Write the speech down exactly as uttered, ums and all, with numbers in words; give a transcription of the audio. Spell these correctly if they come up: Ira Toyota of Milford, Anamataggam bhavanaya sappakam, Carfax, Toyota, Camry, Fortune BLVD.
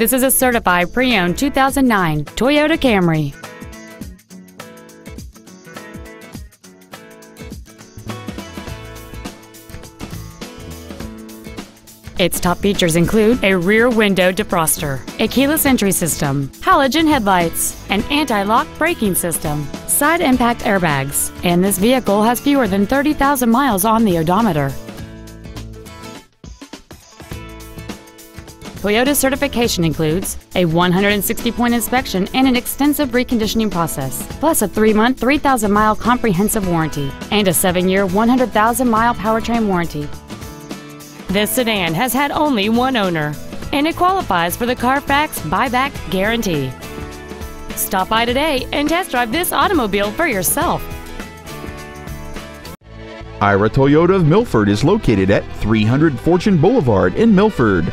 This is a certified pre-owned two thousand nine Toyota Camry. Its top features include a rear window defroster, a keyless entry system, halogen headlights, an anti-lock braking system, side impact airbags, and this vehicle has fewer than thirty thousand miles on the odometer. Toyota's certification includes a one hundred sixty point inspection and an extensive reconditioning process, plus a three month, three thousand mile comprehensive warranty and a seven year, one hundred thousand mile powertrain warranty. This sedan has had only one owner, and it qualifies for the Carfax buyback guarantee. Stop by today and test drive this automobile for yourself. Ira Toyota of Milford is located at three hundred Fortune Boulevard in Milford.